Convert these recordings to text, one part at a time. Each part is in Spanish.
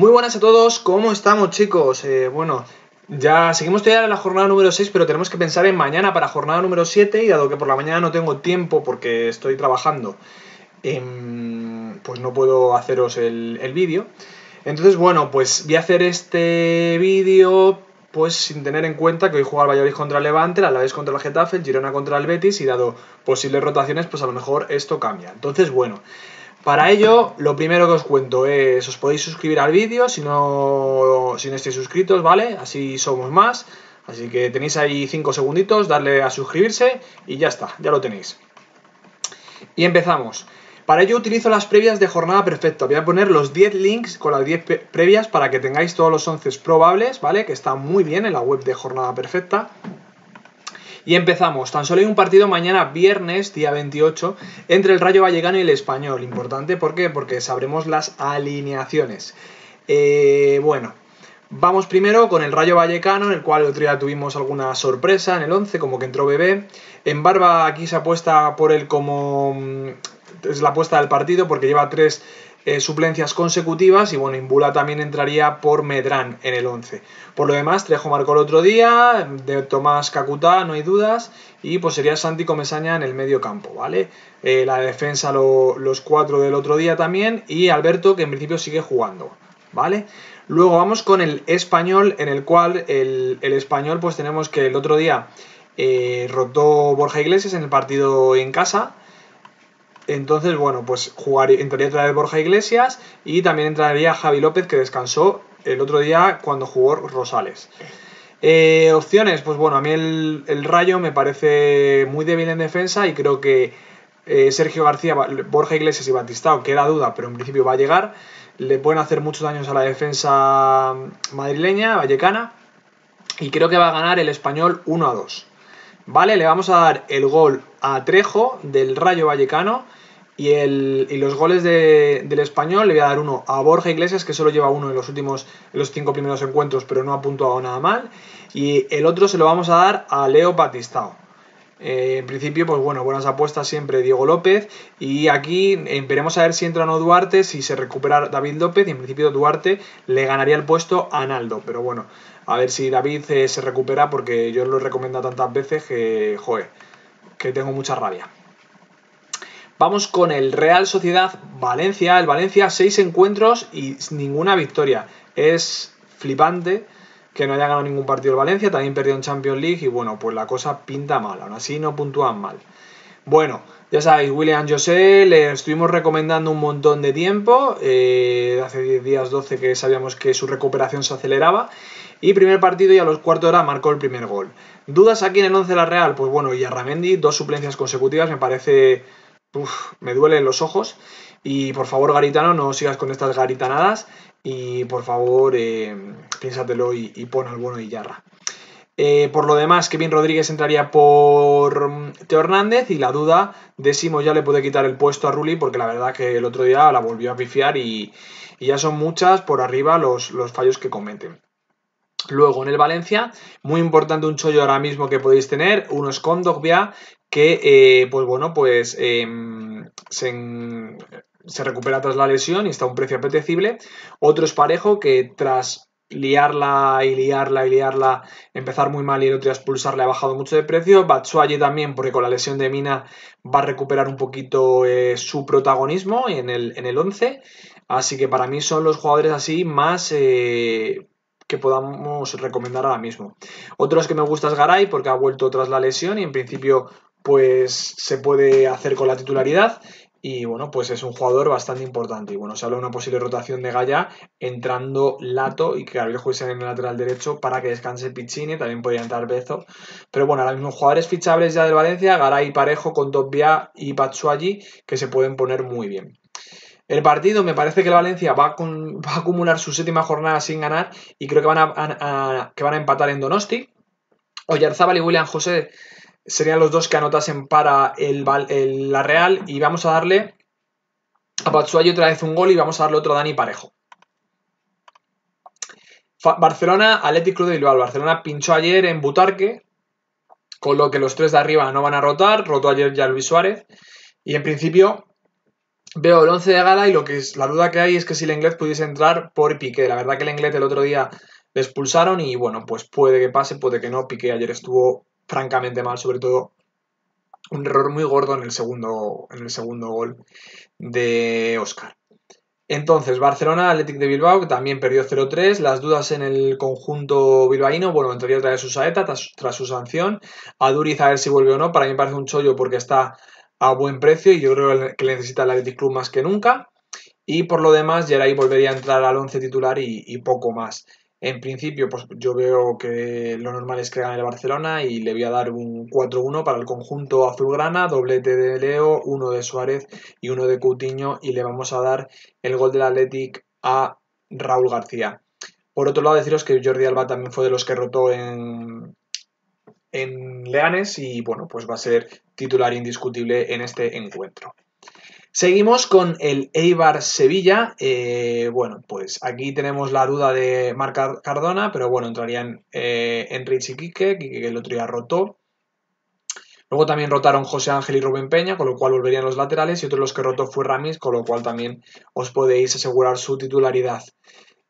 Muy buenas a todos, ¿cómo estamos chicos? Bueno, ya seguimos todavía en la jornada número 6, pero tenemos que pensar en mañana para jornada número 7, y dado que por la mañana no tengo tiempo porque estoy trabajando, pues no puedo haceros el vídeo. Entonces, bueno, pues voy a hacer este vídeo pues sin tener en cuenta que hoy juega el Valladolid contra el Levante, el Alavés contra el Getafe, el Girona contra el Betis, y dado posibles rotaciones, pues a lo mejor esto cambia. Entonces, bueno, para ello, lo primero que os cuento es, os podéis suscribir al vídeo si no estáis suscritos, ¿vale? Así somos más, así que tenéis ahí 5 segunditos, darle a suscribirse y ya está, ya lo tenéis. Y empezamos. Para ello utilizo las previas de Jornada Perfecta, voy a poner los 10 links con las 10 previas para que tengáis todos los 11 probables, ¿vale? Que está muy bien en la web de Jornada Perfecta. Y empezamos, tan solo hay un partido mañana viernes, día 28, entre el Rayo Vallecano y el Español. Importante, ¿por qué? Porque sabremos las alineaciones. Bueno, vamos primero con el Rayo Vallecano, en el cual el otro día tuvimos alguna sorpresa en el 11, como que entró Bebé. En Barba aquí se apuesta por él como... es la apuesta del partido porque lleva 3 suplencias consecutivas, y bueno, Imbula también entraría por Medrán en el 11. Por lo demás, Trejo marcó el otro día, de Tomás, Cacutá, no hay dudas, y pues sería Santi Comesaña en el medio campo, ¿vale? La defensa, los 4 del otro día también, y Alberto, que en principio sigue jugando, ¿vale? Luego vamos con el Español, en el cual el Español, pues tenemos que el otro día rotó Borja Iglesias en el partido en casa. Entonces, bueno, pues entraría otra vez Borja Iglesias, y también entraría Javi López, que descansó el otro día cuando jugó Rosales. Opciones, pues bueno, a mí el Rayo me parece muy débil en defensa, y creo que Sergio García, Borja Iglesias y Batistao, que era duda, pero en principio va a llegar, le pueden hacer muchos daños a la defensa madrileña, vallecana, y creo que va a ganar el Español 1-2. Vale, le vamos a dar el gol a Trejo del Rayo Vallecano, y los goles del Español le voy a dar uno a Borja Iglesias, que solo lleva uno en los 5 primeros encuentros, pero no ha puntuado nada mal, y el otro se lo vamos a dar a Leo Batistao. En principio, pues bueno, buenas apuestas siempre Diego López, y aquí veremos a ver si entra o no Duarte, si se recupera David López, y en principio Duarte le ganaría el puesto a Naldo, pero bueno, a ver si David se recupera, porque yo lo he recomendado tantas veces que, joder, que tengo mucha rabia. Vamos con el Real Sociedad Valencia. El Valencia, 6 encuentros y ninguna victoria. Es flipante que no haya ganado ningún partido el Valencia, también perdió en Champions League, y bueno, pues la cosa pinta mal, aún así no puntúan mal. Bueno, ya sabéis, William José le estuvimos recomendando un montón de tiempo, hace 10 días, 12, que sabíamos que su recuperación se aceleraba, y primer partido y a los cuartos de hora marcó el primer gol. ¿Dudas aquí en el 11 de la Real? Pues bueno, Yarramendi, 2 suplencias consecutivas, me parece... uf, me duelen los ojos, y por favor Garitano, no sigas con estas garitanadas, y por favor piénsatelo y pon al bueno Iyarra. Por lo demás, Kevin Rodríguez entraría por Teo Hernández, y la duda de Simo ya le puede quitar el puesto a Rulli, porque la verdad que el otro día la volvió a pifiar, y ya son muchas por arriba los fallos que cometen. Luego en el Valencia, muy importante un chollo ahora mismo que podéis tener, uno es Kondogbia, que pues bueno, pues se recupera tras la lesión y está a un precio apetecible. Otro es Parejo, que tras liarla, empezar muy mal y el otro día expulsarle, ha bajado mucho de precio. Batshuayi también, porque con la lesión de Mina va a recuperar un poquito su protagonismo en el 11. Así que para mí son los jugadores así más... que podamos recomendar ahora mismo. Otros que me gusta es Garay, porque ha vuelto tras la lesión y en principio pues se puede hacer con la titularidad, y bueno, pues es un jugador bastante importante, y bueno, se habla de una posible rotación de Gaya entrando Lato y que Gabriel juegue en el lateral derecho para que descanse Piccini, también podría entrar Bezo, pero bueno, ahora mismo jugadores fichables ya del Valencia, Garay, Parejo, Kondogbia y Batshuayi, que se pueden poner muy bien. El partido, me parece que el Valencia va a acumular su 7ª jornada sin ganar, y creo que van a empatar en Donosti. Oyarzábal y William José serían los dos que anotasen para la Real, y vamos a darle a Batshuayi otra vez un gol, y vamos a darle otro a Dani Parejo. Barcelona, Athletic Club de Bilbao. Barcelona pinchó ayer en Butarque, con lo que los 3 de arriba no van a rotar. Rotó ayer ya Luis Suárez, y en principio... Veo el 11 de Gala y lo que es, la duda que hay es que si Lenglet pudiese entrar por Piqué. La verdad que Lenglet el otro día le expulsaron y bueno, pues puede que pase, puede que no. Piqué ayer estuvo francamente mal, sobre todo un error muy gordo en el segundo gol de Óscar. Entonces, Barcelona, Athletic de Bilbao, que también perdió 0-3. Las dudas en el conjunto bilbaíno. Bueno, entraría otra vez Usaeta tras su sanción. Aduriz, a ver si vuelve o no. Para mí me parece un chollo porque está a buen precio y yo creo que le necesita el Athletic Club más que nunca. Y por lo demás, Yaray volvería a entrar al 11 titular y poco más. En principio, pues yo veo que lo normal es que gane el Barcelona y le voy a dar un 4-1 para el conjunto azulgrana, doblete de Leo, uno de Suárez y uno de Coutinho, y le vamos a dar el gol del Athletic a Raúl García. Por otro lado, deciros que Jordi Alba también fue de los que rotó en Leganés y bueno, pues va a ser titular indiscutible en este encuentro. Seguimos con el Eibar-Sevilla, bueno, pues aquí tenemos la duda de Marc Cardona, pero bueno, entrarían Enrich y Quique, que el otro día rotó. Luego también rotaron José Ángel y Rubén Peña, con lo cual volverían los laterales, y otro de los que rotó fue Ramis, con lo cual también os podéis asegurar su titularidad.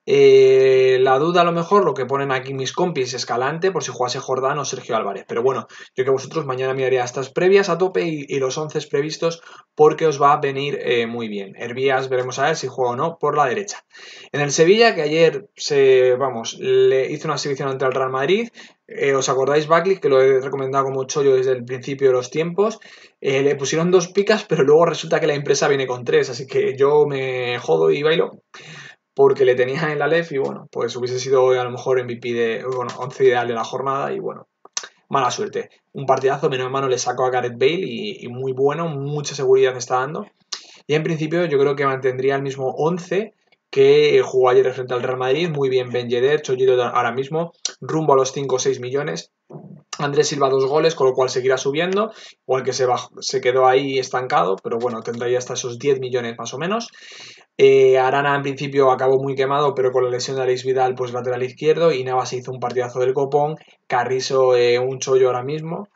La duda a lo mejor, lo que ponen aquí mis compis, Escalante, por si jugase Jordán o Sergio Álvarez. Pero bueno, yo que vosotros mañana miraré estas previas a tope y los 11 previstos porque os va a venir muy bien. Hervías veremos a ver si juega o no por la derecha. En el Sevilla, que ayer le hizo una exhibición ante el Real Madrid. ¿Os acordáis, Bakley, que lo he recomendado como chollo desde el principio de los tiempos? Le pusieron 2 picas, pero luego resulta que la impresa viene con 3, así que yo me jodo y bailo, porque le tenía en la LEF y bueno, pues hubiese sido a lo mejor MVP de, bueno, 11 ideal de la jornada y bueno, mala suerte. Un partidazo, menos en mano le sacó a Gareth Bale y muy bueno, mucha seguridad está dando. Y en principio yo creo que mantendría el mismo 11 que jugó ayer frente al Real Madrid, muy bien Ben Yedder, Chollito ahora mismo, rumbo a los 5 o 6 millones. Andrés Silva 2 goles, con lo cual seguirá subiendo, igual que se quedó ahí estancado, pero bueno, tendría hasta esos 10 millones más o menos. Arana en principio acabó muy quemado, pero con la lesión de Alex Vidal, pues lateral izquierdo, y Navas hizo un partidazo del copón, Carrizo un chollo ahora mismo.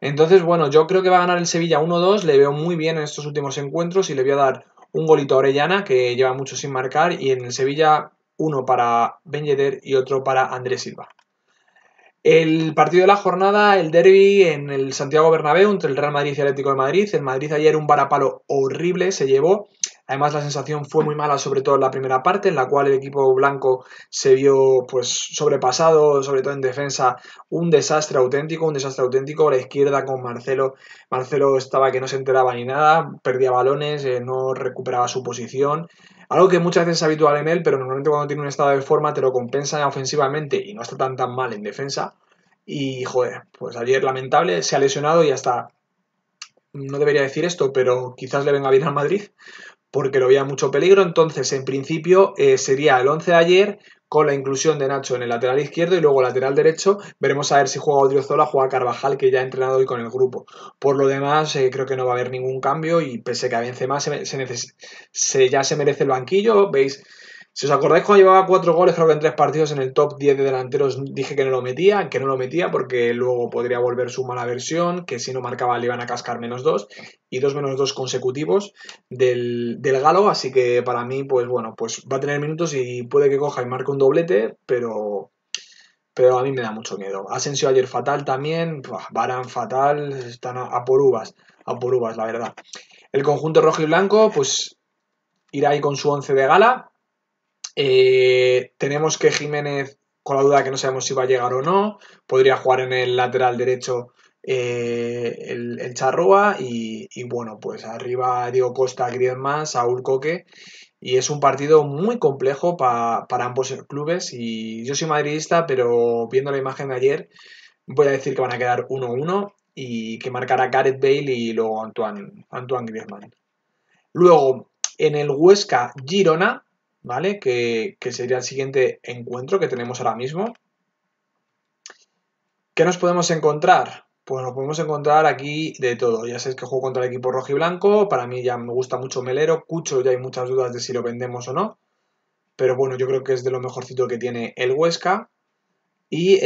Entonces, bueno, yo creo que va a ganar el Sevilla 1-2, le veo muy bien en estos últimos encuentros y le voy a dar un golito a Orellana, que lleva mucho sin marcar, y en el Sevilla uno para Ben Yedder y otro para Andrés Silva. El partido de la jornada, el derbi en el Santiago Bernabéu entre el Real Madrid y el Atlético de Madrid. El Madrid ayer un varapalo horrible se llevó. Además la sensación fue muy mala, sobre todo en la primera parte, en la cual el equipo blanco se vio pues sobrepasado, sobre todo en defensa, un desastre auténtico. La izquierda con Marcelo estaba que no se enteraba ni nada, perdía balones, no recuperaba su posición. Algo que muchas veces es habitual en él, pero normalmente cuando tiene un estado de forma te lo compensa ofensivamente y no está tan mal en defensa. Y, joder, pues ayer lamentable, se ha lesionado y hasta, no debería decir esto, pero quizás le venga bien al Madrid porque lo veía mucho peligro. Entonces, en principio, sería el 11 de ayer con la inclusión de Nacho en el lateral izquierdo y luego lateral derecho. Veremos a ver si juega Odriozola, juega Carvajal, que ya ha entrenado hoy con el grupo. Por lo demás, creo que no va a haber ningún cambio y pese que a Benzema ya se merece el banquillo. ¿Veis? Si os acordáis, cuando llevaba 4 goles, creo que en 3 partidos en el top 10 de delanteros, dije que no lo metía porque luego podría volver su mala versión, que si no marcaba le iban a cascar -2 y 2 -2 consecutivos del Galo. Así que para mí, pues bueno, pues va a tener minutos y puede que coja y marque un doblete, pero a mí me da mucho miedo. Asensio ayer fatal también, Varane fatal, están a por uvas, la verdad. El conjunto rojo y blanco, pues irá ahí con su 11 de Gala. Tenemos que Jiménez, con la duda que no sabemos si va a llegar o no, podría jugar en el lateral derecho el Charrúa y bueno, pues arriba Diego Costa, Griezmann, Saúl Coque, y es un partido muy complejo para ambos clubes. Y yo soy madridista, pero viendo la imagen de ayer voy a decir que van a quedar 1-1 y que marcará Gareth Bale y luego Antoine Griezmann. Luego, en el Huesca Girona, ¿vale? Que sería el siguiente encuentro que tenemos ahora mismo. ¿Qué nos podemos encontrar? Pues nos podemos encontrar aquí de todo. Ya sabéis que juego contra el equipo rojo y blanco. Para mí ya me gusta mucho Melero. Cucho ya hay muchas dudas de si lo vendemos o no. Pero bueno, yo creo que es de lo mejorcito que tiene el Huesca. Y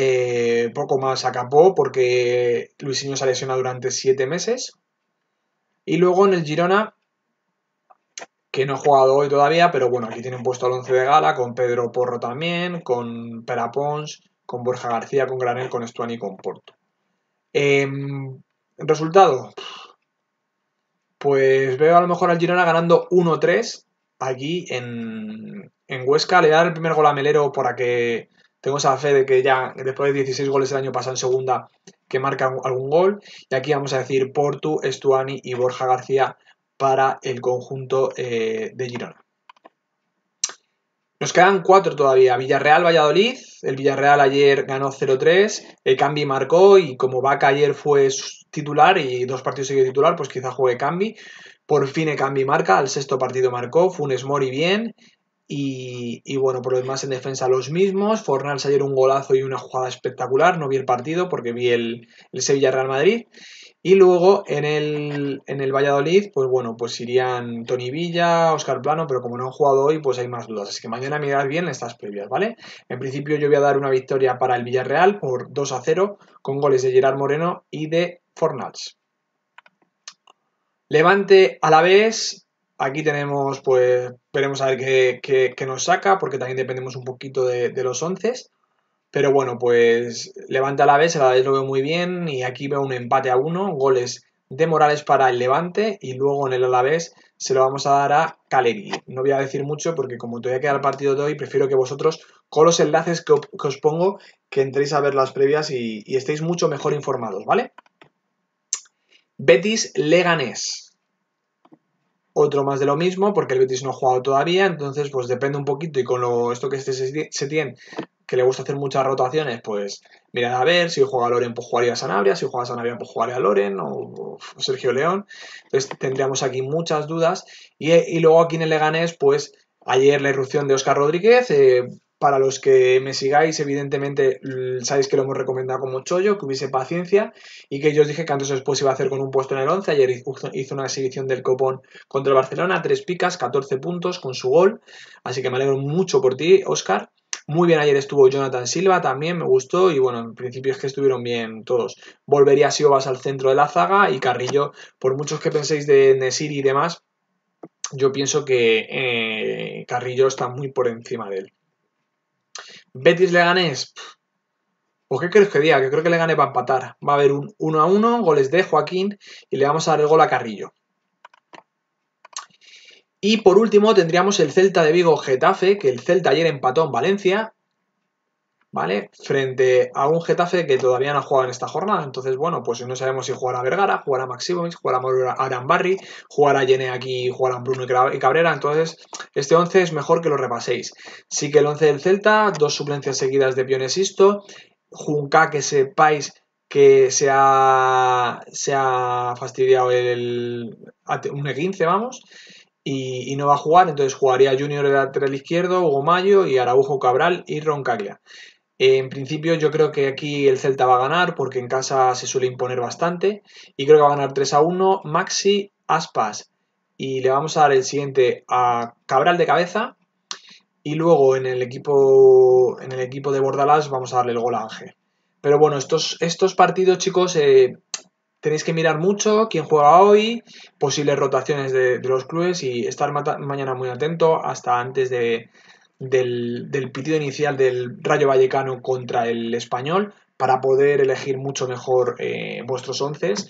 poco más a Capó porque Luisinho se ha lesionado durante 7 meses. Y luego en el Girona que no ha jugado hoy todavía, pero bueno, aquí tienen puesto al 11 de gala, con Pedro Porro también, con Perapons, con Borja García, con Granel, con Estuani y con Porto. ¿Resultado? Pues veo a lo mejor al Girona ganando 1-3 aquí en Huesca. Le voy a dar el primer gol a Melero para que tengo esa fe de que ya después de 16 goles el año pasado en segunda que marca algún gol. Y aquí vamos a decir Portu, Estuani y Borja García para el conjunto de Girona. Nos quedan 4 todavía. Villarreal, Valladolid. El Villarreal ayer ganó 0-3. Cambi marcó y como Vaca ayer fue titular y 2 partidos seguidos titular, pues quizá juegue Cambi. Por fin Cambi marca. Al 6.º partido marcó. Funes Mori bien. Y bueno, por lo demás en defensa los mismos. Fornals ayer un golazo y una jugada espectacular. No vi el partido porque vi el Sevilla-Real Madrid. Y luego en el Valladolid, pues bueno, pues irían Toni Villa, Óscar Plano, pero como no han jugado hoy, pues hay más dudas. Así que mañana mirad bien estas previas, ¿vale? En principio yo voy a dar una victoria para el Villarreal por 2-0 con goles de Gerard Moreno y de Fornals. Levante a la vez. Aquí tenemos, pues, veremos a ver qué nos saca, porque también dependemos un poquito de los 11. Pero bueno, pues Levante a la vez, el Alavés lo veo muy bien y aquí veo un empate a 1, goles de Morales para el Levante y luego en el Alavés se lo vamos a dar a Caleri. No voy a decir mucho porque como todavía queda el partido de hoy, prefiero que vosotros con los enlaces que os pongo que entréis a ver las previas y estéis mucho mejor informados, ¿vale? Betis Leganés. Otro más de lo mismo porque el Betis no ha jugado todavía, entonces pues depende un poquito y con esto que se tiene, que le gusta hacer muchas rotaciones, pues mirad a ver, si juega Loren, pues jugaría a Sanabria, si juega a Sanabria, pues jugaría a Loren o Sergio León. Entonces tendríamos aquí muchas dudas. Y luego aquí en el Leganés, pues ayer la irrupción de Óscar Rodríguez. Para los que me sigáis, evidentemente sabéis que lo hemos recomendado como chollo, que hubiese paciencia y que yo os dije que antes o después iba a hacer con un puesto en el 11. Ayer hizo una exhibición del Copón contra el Barcelona, 3 picas, 14 puntos con su gol. Así que me alegro mucho por ti, Óscar. Muy bien ayer estuvo Jonathan Silva, también me gustó y bueno, en principio es que estuvieron bien todos. Volvería Siobas al centro de la zaga y Carrillo, por muchos que penséis de Nesiri y demás, yo pienso que Carrillo está muy por encima de él. Betis Leganés, pues ¿qué crees que diga? Que creo que Leganés va a empatar. Va a haber un 1-1, goles de Joaquín y le vamos a dar el gol a Carrillo. Y por último tendríamos el Celta de Vigo Getafe, que el Celta ayer empató en Valencia, ¿vale? Frente a un Getafe que todavía no ha jugado en esta jornada. Entonces, bueno, pues no sabemos si jugará Vergara, jugará Maximovic, jugará Arambarri, jugará Yené aquí, jugarán Bruno y Cabrera. Entonces, este 11 es mejor que lo repaséis. Sí que el 11 del Celta, 2 suplencias seguidas de Pionesisto, Junca, que sepáis que se ha fastidiado un E15, vamos. Y no va a jugar, entonces jugaría Junior de lateral izquierdo, Hugo Mayo y Araujo, Cabral y Roncaglia. En principio yo creo que aquí el Celta va a ganar porque en casa se suele imponer bastante y creo que va a ganar 3-1 Maxi Aspas y le vamos a dar el siguiente a Cabral de cabeza y luego en el equipo de Bordalás vamos a darle el gol a Ángel. Pero bueno, estos partidos, chicos, tenéis que mirar mucho quién juega hoy, posibles rotaciones de los clubes y estar mañana muy atento hasta antes del pitido inicial del Rayo Vallecano contra el Español para poder elegir mucho mejor vuestros onces.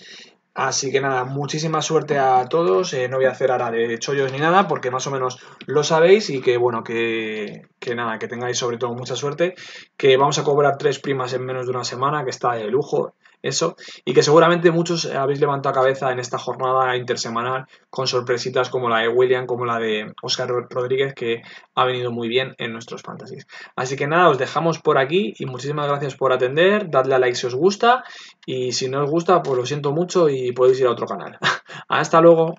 Así que nada, muchísima suerte a todos. No voy a hacer ahora de chollos ni nada porque más o menos lo sabéis y que bueno, que nada, que tengáis sobre todo mucha suerte, que vamos a cobrar 3 primas en menos de una semana, que está de lujo. Eso, y que seguramente muchos habéis levantado cabeza en esta jornada intersemanal con sorpresitas como la de William, como la de Óscar Rodríguez, que ha venido muy bien en nuestros fantasies. Así que nada, os dejamos por aquí y muchísimas gracias por atender, dadle a like si os gusta y si no os gusta, pues lo siento mucho y podéis ir a otro canal. Hasta luego.